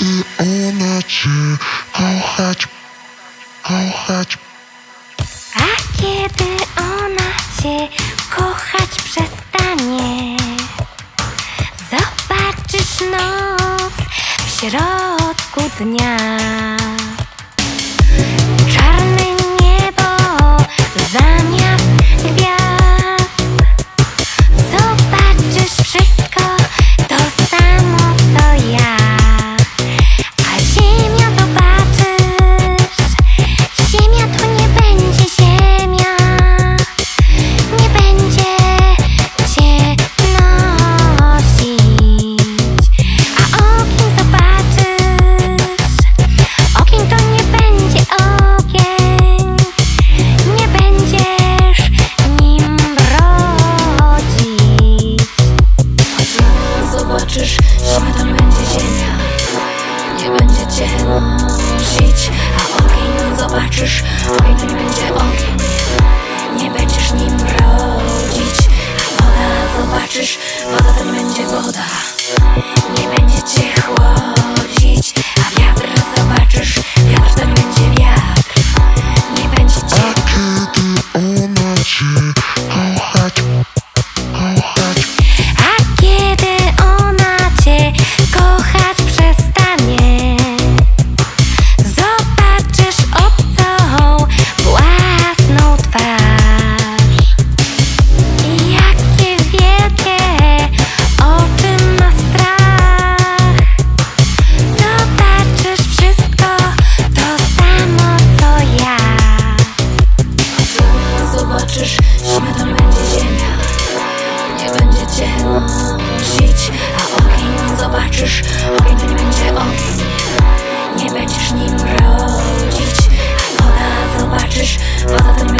gdy ona cię kochać. A kiedy ona cię kochać przestanie, zobaczysz noc w środku dnia. Czarne niebo zamiast gwiazd, zobaczysz wszystko to samo co ja. Nie będziesz nim rodzić, a woda zobaczysz, woda to nie będzie.